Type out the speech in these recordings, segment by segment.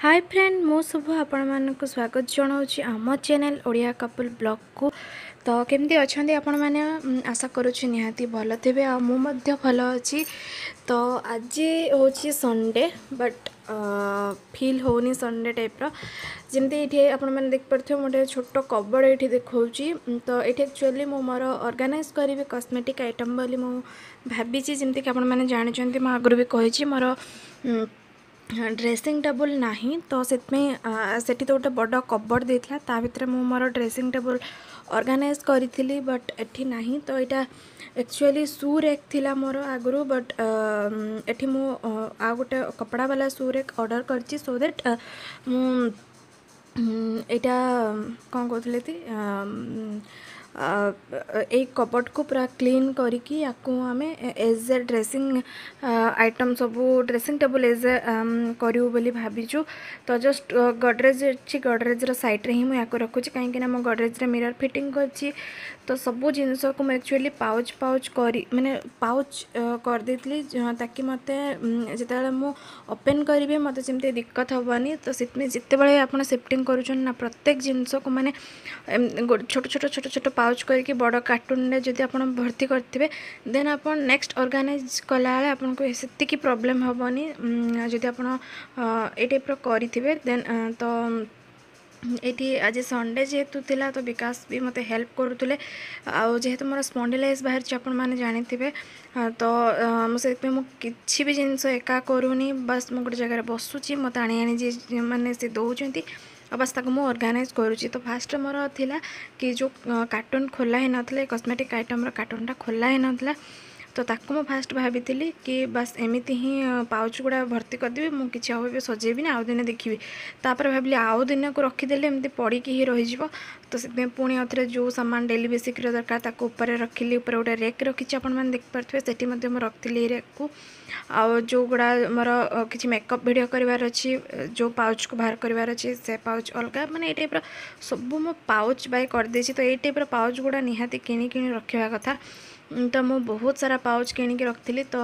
Hi friend मो शुभ आपण को स्वागत जनाऊँ आम चैनल ओडिया कपल ब्लॉग को। तो केमती अच्छा आपण मैंने आशा करुँच निहाती भल थे आ मुझे भल अच्छी। तो आज हूँ संडे बट फिल होनी संडे टाइप रमती ये आपने देखिपे मोटे छोट कबड़ ये देखा। तो ये एक्चुअली मु मोर ऑर्गेनाइज करी कॉस्मेटिक आइटम बोली मुझे भाभी जमती कि आपने जानते आगुरी भी कही मोर ड्रेसिंग टेबल नाही। तो से गोटे बड़ कबर्ड देता ता भर मोर ड्रेसिंग टेबल ऑर्गेनाइज करी बट एठी नाही। तो यहाँ एक्चुअली शू रेक थिला मोर आगुरु बट एठी मु आ गोटे कपड़ा वाला शू रेक ऑर्डर करची सो दैट मु एटा कौन कहते थी ए कबर्ड को पूरा क्लीन करी आम एज ए ड्रेसिंग आइटम सबू ड्रेसिंग टेबल एज ए करूँ बोली भाबीचु। तो जस्ट गडरेज अच्छी गडरेजर सैड्रे ही मुझे रखुच्छी कहीं मो गडरेज मिरर फिटिंग कर। तो सब जिनस को मैं एक्चुअली पाउच पाउच कर मैंने पाउच कर देती ताकि मत जो मु ओपेन करी मत जमी दिक्कत हेनी। तो जितेबाला आप शिफ्टिंग करुँचना प्रत्येक जिनस को मैंने छोट छोट छोट छोट पाउच करके बड़ कार्टून में जब आप भर्ती करेंगे देन आप नेक्स्ट ऑर्गेनाइज कला आपको से प्रॉब्लम हेनी जब आप टाइप करेंगे देन। तो ये आज संडे जेहेतु थिला तो विकास भी मते हेल्प करुले जेहेतु मोर स्पॉन्डिलाइज बाहर आपण माने जानिथिबे। तो मु किछि भी जिनस एका करूनी बस मु गोटे जगह बसुची मत आनी माने से दौरान अब बस ताको मु ऑर्गेनाइज करुँची। तो फास्ट मोर थिला कि जो कार्टून खोला ही नथिले कॉस्मेटिक आइटम रो कार्टूनटा खोला ही नथिला। तो ताको मु फास्ट भाभी थिली कि बस एमिति ही पाउच गुड़ा भर्ती करदेवी मु किछि आउ बे सजेबी ना आउ दिने देखिबी तापर भाबली आउ दिने को रखीदेले एमती पड़ी कि ही रही जीवो। तो से पुणी अथरे जो सामान डेली बेसिक रो दरकार ताको ऊपर रखिली ऊपर गोटे रेक रखिछि आपण मन देख परथवे सेठी मध्ये मु रखतिली रेक को आ जो गुड़ा मोर किछि मेकअप वीडियो करिवार अछि जो पाउच को बाहर करिवार अछि से पाउच अलगा माने ए टाइप रो सब मु पाउच बाय कर देछि। तो ए टाइप रो पाउच गुड़ा निहाती किनी किनी रखिवा कथा। तो मु बहुत सारा पाउच किणिक रखी। तो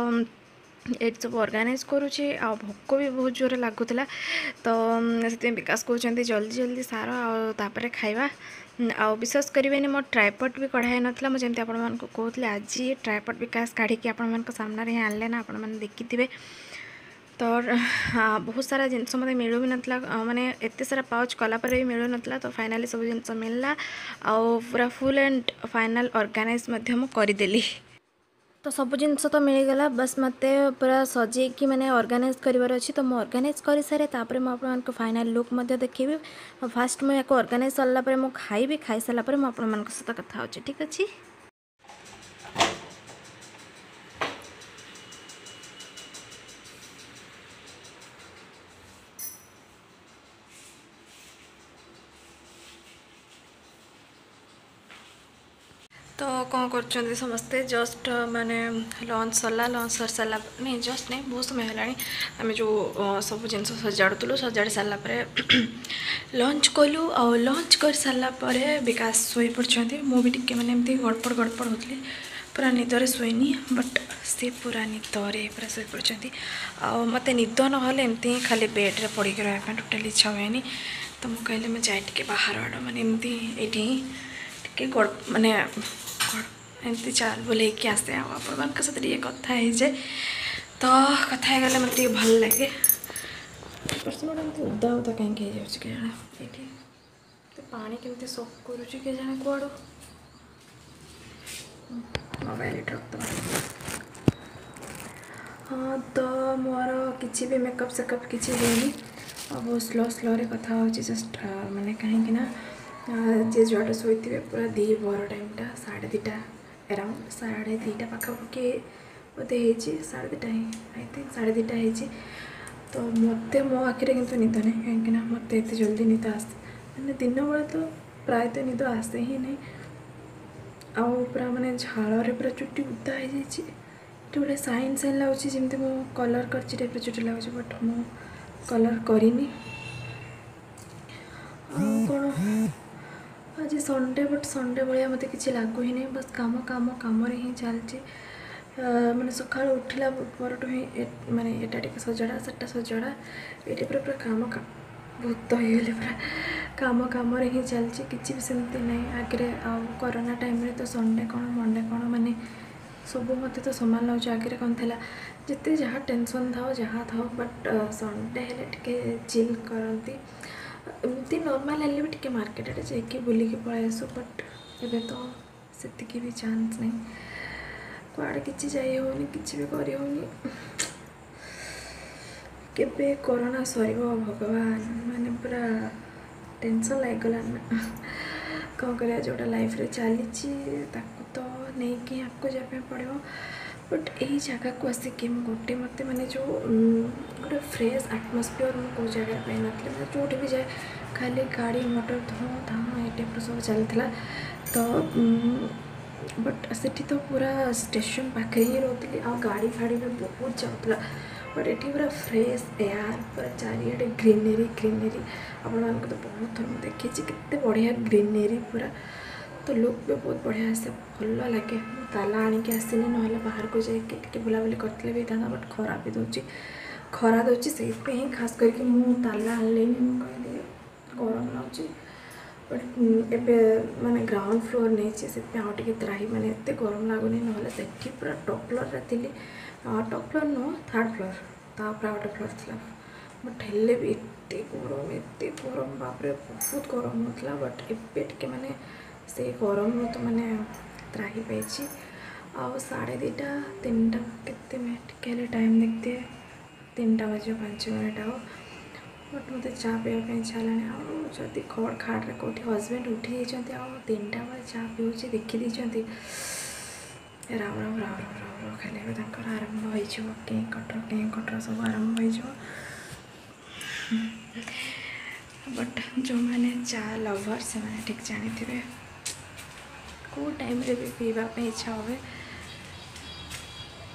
ये सब ऑर्गेनाइज करुँचे आ भोक भी बहुत जोर लगुला। तो से विकास कहते जल्दी जल्दी सार आपर खाइबा विश्वास करेंगे मोर ट्राइपॉड भी कढ़ाई नाला मुझे आपण को कहती आज ट्राइपॉड विकास काढ़ी आपण सामने ही आनले ना आपने देखिथे। तो बहुत सारा जिनस मत मिलू भी नाला मैंने एते सारा पाउच कलापर भी मिलू नाला। तो फाइनाली सब जिनस मिलला आउ पूरा फुल एंड फाइनाल ऑर्गेनाइज मु करदेली। तो सब जिनस तो मिलगला बस मत पूरा सजे कि मैंने ऑर्गेनाइज करार अच्छी। तो मुझे ऑर्गेनाइज कर सारे तापर मुझे फाइनाल लुक देखी फास्ट मुझे ऑर्गेनाइज सरलापर मुझे खाइबी खाई सारापर मुझे सहित कथा हो ठीक अच्छे। तो कौन कर समस्ते जस्ट मैंने लंच सरला लंच सर सारा नहीं जस्ट नहीं बहुत समय है आम जो सब जिन सजाड़ू सजाड़ी सारापर लंच कलु आ लंच कर सारापर विकास शोई पड़ते मुझे मैंने गड़पड़ होती पूरा निदर शोनी बट सी पूरा निदर पूरा शोई पड़ते आते निद ना एमती खाली बेड्रे पड़क रहा टोटाली इच्छा हुए। तो मुझे कहले मैं जाए टे बाहर आड़ मैंने एमती कि गड़ मानने एमती चाल बुलेक आसे आपण सहित कथा हो जाए। तो कथा गले मत भल लगे उदा उदा कहीं पानी केमती सोक करुच्ची के जाने कड़ू मोबाइल हाँ। तो मोर किसी भी मेकअप सेकअप किसी होनी बहुत स्लो स्लो रे कथा हो जस्ट मैंने कहीं जे जुआटा शोथे पूरा दी बहर टाइमटा साढ़े दुटा एराउंड साढ़े दुटा पखापाखि बोधे साढ़े दुटा ही आई थिंक साढ़े दुटा हो। तो मत मो आखिरे कितना निद ना कहीं मत एत जल्दी निद आस मैंने दिन बेला तो प्रायतः निद आसे ही ना पूरा मानने झाल पूरा चुटी उदा हो जाए गोटे साइन साइन लगुच जमी मु कलर करची टाइप चुटी लगुच बट मु कलर करनी कौन आज संडे बट संडे भाया मत कि लगू ही नहीं बस कम कम कम चलती मैंने सका उठला पर मानने एटा टे सजड़ा सेटा सजड़ा ये पूरा पूरा कम भूत होगले पूरा कम कम चलती किसी भी सेमती ना आगे कोरोना टाइम तो संडे कौन मंडे कौन मानने सब मत तो सामान लगे आगे कौन था जिते जहाँ टेंशन था जहाँ था बट संडे है चिल करती एमती नॉर्मल हेल्ले भी टी मार्केट आड़े जाकि बुलिकी पलि आसू बट ए तो सेतिकी भी चांस नहीं कड़े किसी जाई होनी किसी भी करी होनी केबे कोरोना सर भगवान माने पूरा टेंशन लगला कौन कर जोटा लाइफ रे चली तो नहीं कि आपको जाना पड़ो बट यही जगह को आसिक गोटे मत माने जो गोटे फ्रेश एटमोस्फियर मुझे जगह पाई नी मैं जोटी भी जाए खाली गाड़ी मोटर धूँ धाँ ये टाइप सब चलता तो बट से तो पूरा स्टेशन पाखे ही रोली आ गाड़ी फाड़ी में बहुत जाऊला बट ये पूरा फ्रेश एयर पूरा चारिड़े ग्रीनेरी ग्रीनेरी आपण मैं तो बहुत थर देखी के बढ़िया ग्रीनेरी पूरा तो लुक भी बहुत बढ़िया आसे भल लगे ताला आनिक आसनी ना बाहर को जाके बुलाबुली करते भी था बट खरा भी दूसरी खरा दूसरी से खास करके ताला आनली कहली गरम लगुच बट एबे माने ग्राउंड फ्लोर नहीं से त्राही माने एत गरम लगुनि ना से पूरा टॉप फ्लोर थी टॉप फ्लोर नु थर्ड फ्लोर ता गोटे फ्लोर थी बट हेल्ले भी एत गरम बापरे बहुत गरम होता बट एबे टिके माने से गरम तो माने त्राही पाई आउ 2:30 3टा केते में टिके टाइम देखते 3:05 आओ बट मत चा पीवाई इच्छा है खड़ खाड़ कौटी हजबैंड उठी आ 3टा बार चा पीछे देखीदी राम राम राम राम राम खाली आरंभ हो कहीं कटर सब आरंभ हो बट जो मैंने चा लवर से मैंने ठीक जानी को टाइम रे भी पीवाई इच्छा हुए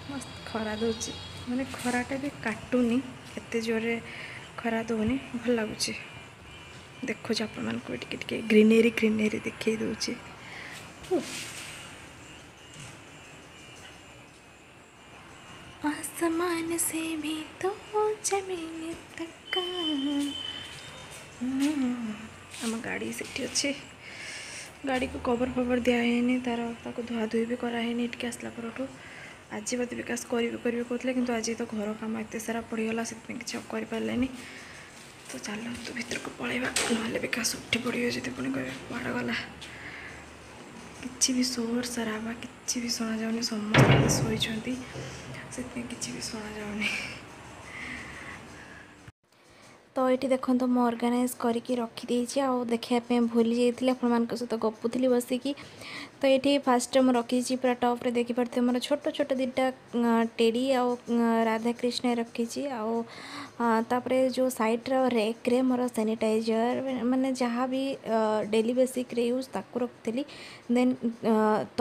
मस्त खरा दूसरी मैंने खराटा भी काटुनी एत जोर खरा दौनी भल लगुच देखु आपण मैं टे ग्रीनेरी ग्रीनेरी देखे दूचे आसमान से भी तो जमीन तक आम गाड़ी सेठी अच्छे गाड़ी को कवर फवर दिहनी तार धुआ धुई भी कराइनि टे आसला पर आज मत विकास करेंगे कहते कि आज तो घर कम एत सारा पड़गला से किसी करें तो चल तू भर को पलैबा ना विकास उठी पड़ो जी पुणी कह पड़ गला कि भी सोर सारा बा कि भी शुणा जाऊनी समस्त शोई से किसी भी शुणा जाऊनी तो ये देखो तो मुझे अर्गानाइज करके रखीदे आ देखापी भूली जाइए आप सहित गपुली बसिकी तो ये फास्ट मुझे रखी पूरा टप्रे देखिपे मोर छोट छोट 2टा टेरी आ राधाकृष्ण रखी आपर जो सैड्र रेक्रे मोर सानिटाइजर मैंने जहाँ भी डेली बेसिक रे यूज ताकू रखी देन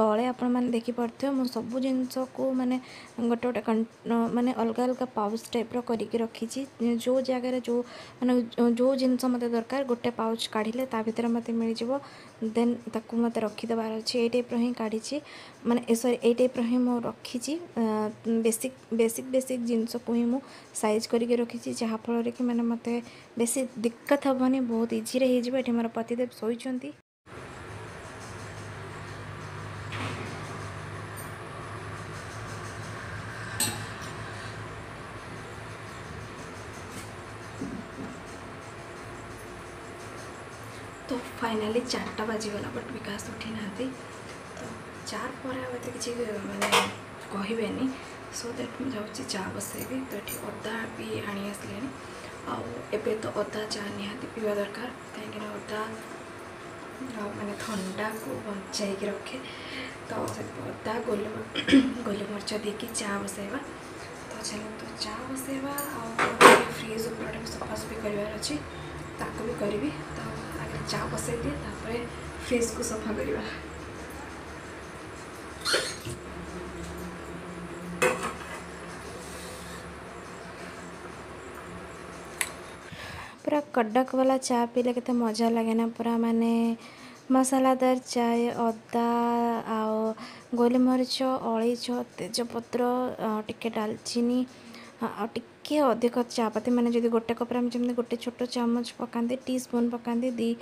तले आप देखिपे मो सब जिनस को मैंने गोटे गोटे मानने अलग अलग पाउच टाइप्र करके रखी जो जगार जो मैंने जो जिनस मत दरकार गोटे पाउच काढ़ले ता भर मत मिल देन ताकू मत रखीदेवार अच्छे ये टाइप्र हिं काढ़ी माने सॉरी ये टाइप्र हिं मु रखी बेसिक बेसिक बेसिक जिनस को ही मु साइज करके रखी जहाँफल कि मैंने मत बेस दिक्कत हेनी बहुत इजी रे हो मोर पतिदेव सोई तो फाइनाली 4टा बाजीगला बट विकास उठी ना तो 4 पर किसी मैंने कहबेनि सो दैट मुझे चा बसैबी तो ये अदा भी आनी आसले आबे तो अदा चा निहाती पीवा दरकार कहीं अदा मैंने ठंडा को बचाई रखे तो अदा गोलमरीच देकी चा बसैवा तो चलो तो चा बसैवा फ्रिज उपरा सफासफी करार करी तो चा बसई दिए तापर फ्रिज को सफा करवा पूरा कड़क वाला चा पीले के मजा लगे ना पूरा माने मसालादार चाय अदा आ गोलमरीच अलैच तेजपत्र टिके दालचीनी हाँ टिके अधिक चापति मैंने जब गोटे कपड़ा जमी गोटे छोट चमच पका टी स्पून पका दी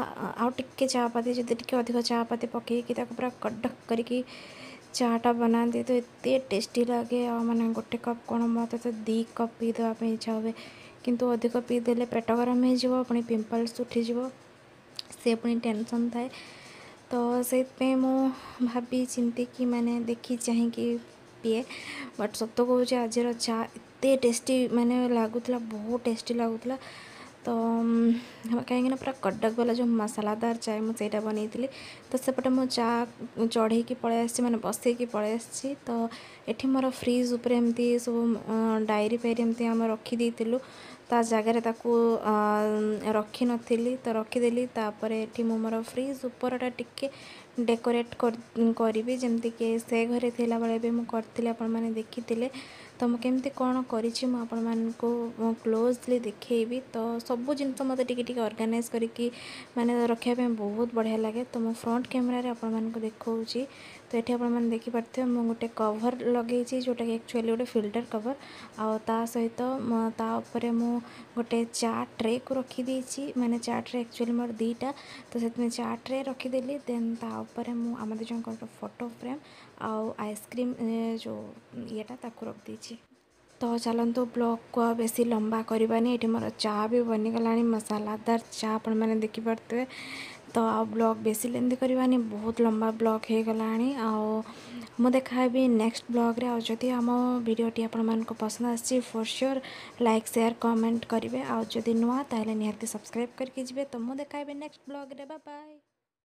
आउ टे चापति जब टे अधिक चापति पकईकि पूरा कड़क करके चाटा बनाते तो ये टेस्टी लगे। आ मैंने गोटे कप कौन मत तो दी कप पीदेपी इच्छा हुए किंतु अधिक पीदेले पेट गरम हो पी पिंपल्स उठीज से पी टेंशन थाए तो से भाभी चिंती कि मैंने देखी चाहिए पिए बट सत कौच आज चा एत टेस्टी मैंने लगुला बहुत टेस्टी लगुला तो कहीं पूरा कड़क वाला जो मसालादार चाय मुझे बनई थी तो सेपटे मो चा चढ़े पलि आसी मैंने बसईकि पलि आसी तो ये मोर फ्रिज उपर एमती सब डायरी फैरी एमती आम रखीदे ता जगार रखी नी तो रखीदेली ये मु मोर फ्रिज उपरटा टिके डेकोरेट करी जमती कि से घरे थिला बेले भी मुझे आपने देखी तो मुझे कौन को क्लोजली देखेबी तो सब जिनस मतलब टिके ऑर्गेनाइज करके मैंने रखापी बहुत बढ़िया लगे। तो मो फ्रंट कैमेरा आपको देखा तो ये आपने देखिपे मुझे गोटे कवर लगे जोटा कि एक्चुअली गोटे फिल्टर कवर आ सहित मु गोटे चाट ट्रे को रखीदे मैंने चाट ट्रे एक्चुअली मोर दीटा तो से चाट ट्रे रखीदेली देन तापर आम दु जन गोटे फोटो फ्रेम आउ आइसक्रीम जो येटा ताकू रख दी। तो चलतु ब्लॉग को बेसी लंबा करवानी ये मोर चा भी बनीगला मसालादार चा आपण मैंने देखिपे तो आ ब्लॉग बेसी लेंदी करवानी बहुत लंबा ब्लॉग हो गला मु देखा भी नेक्स्ट ब्लॉग रे। जदि आम भिडटी आपण पसंद आसी for sure like share comment करेंगे आदि नुआ ताहले निहाती सब्सक्राइब करके जी। तो मु देखा नेक्स्ट ब्लॉग रे बाय बाय।